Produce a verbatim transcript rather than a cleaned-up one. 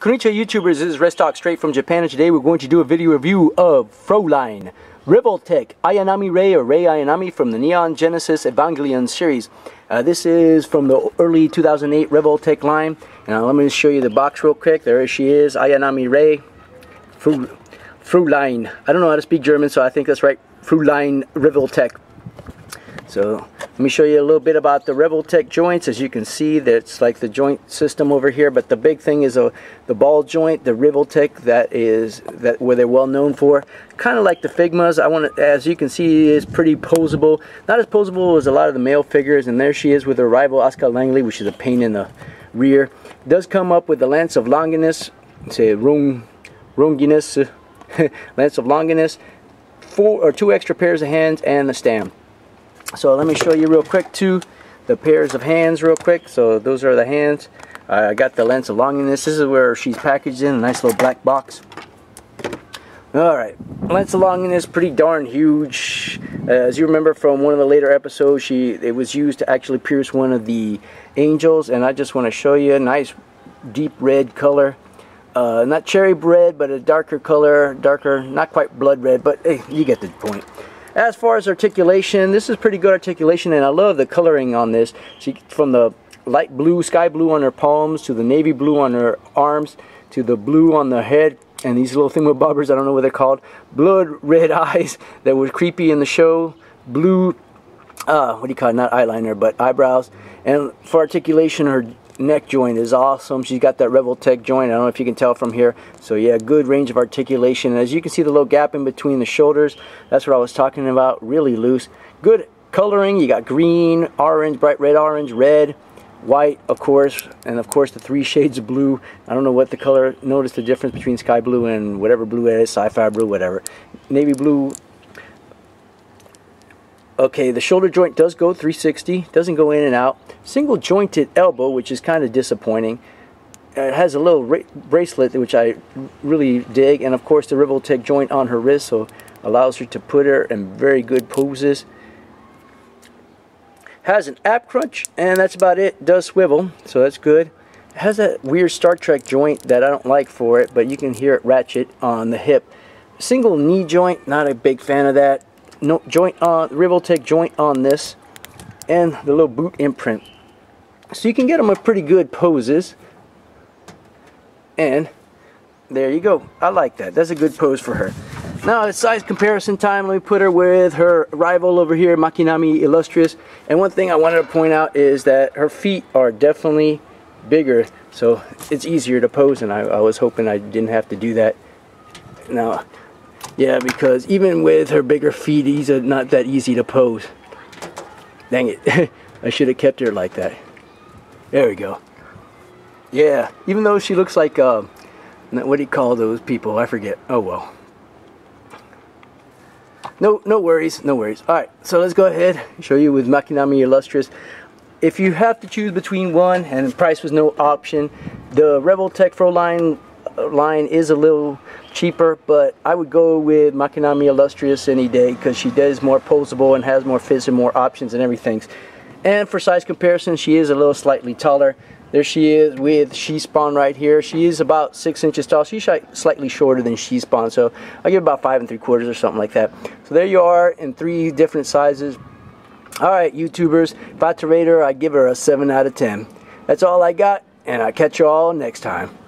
Konnichiwa YouTubers, this is Redstock straight from Japan, and today we're going to do a video review of Fräulein Revoltech Ayanami Rei, or Rei Ayanami, from the Neon Genesis Evangelion series. Uh, this is from the early two thousand eight Revoltech line. Now let me show you the box real quick. There she is, Ayanami Rei, Fräulein. I don't know how to speak German, so I think that's right, Fräulein Revoltech. So let me show you a little bit about the Revoltech joints. As you can see, that's like the joint system over here, but the big thing is a, the ball joint, the Revoltech, that is that where they're well known for. Kind of like the Figmas. I want to, as you can see, is pretty posable. Not as posable as a lot of the male figures, and there she is with her rival Asuka Langley, which is a pain in the rear. Does come up with the Lance of Longinus, say Rung, Runginus, Lance of Longinus, four or two extra pairs of hands and the stam. So let me show you real quick too the pairs of hands real quick. So those are the hands. Uh, I got the Lance of Longinus. This is where she's packaged in a nice little black box. Alright, Lance of Longinus, pretty darn huge. Uh, as you remember from one of the later episodes, she it was used to actually pierce one of the angels, and I just want to show you a nice deep red color. Uh, not cherry red, but a darker color, darker, not quite blood red, but hey, you get the point. As far as articulation, this is pretty good articulation, and I love the coloring on this. She, from the light blue, sky blue on her palms, to the navy blue on her arms, to the blue on the head, and these little thingamabobbers, I don't know what they're called, blood red eyes that were creepy in the show, blue, uh, what do you call it, not eyeliner, but eyebrows. And for articulation, her neck joint is awesome. She's got that Revoltech joint. I don't know if you can tell from here. So yeah, good range of articulation. As you can see, the little gap in between the shoulders, that's what I was talking about, really loose. Good coloring. You got green, orange, bright red, orange, red, white, of course, and of course the three shades of blue. I don't know what the color, notice the difference between sky blue and whatever blue it is, sci-fi blue, whatever, navy blue. Okay, the shoulder joint does go three sixty, doesn't go in and out. Single jointed elbow, which is kind of disappointing. It has a little bracelet, which I really dig, and of course the Revoltech joint on her wrist, so allows her to put her in very good poses. Has an ab crunch, and that's about it. Does swivel, so that's good. Has that weird Star Trek joint that I don't like for it, but you can hear it ratchet on the hip. Single knee joint, not a big fan of that. No joint on Revoltech joint on this, and the little boot imprint. So you can get them a pretty good poses, and there you go. I like that. That's a good pose for her. Now it's size comparison time. Let me put her with her rival over here, Makinami Illustrious. And one thing I wanted to point out is that her feet are definitely bigger, so it's easier to pose, and I, I was hoping I didn't have to do that. Now. Yeah, because even with her bigger feet, these are not that easy to pose. Dang it. I should have kept her like that. There we go. Yeah, even though she looks like, uh, what do you call those people? I forget. Oh, well. No, no worries, no worries. All right, so let's go ahead and show you with Makinami Illustrious. If you have to choose between one, and price was no option, the Revoltech Fräulein line is a little cheaper, but I would go with Makinami Illustrious any day, because she does more posable and has more fits and more options and everything. And for size comparison, she is a little slightly taller. There she is with She Spawn right here. She is about six inches tall. She's slightly shorter than She Spawn, so I give about five and three quarters or something like that. So there you are in three different sizes. All right, YouTubers, if I had to rate her, I give her a seven out of ten. That's all I got, and I'll catch you all next time.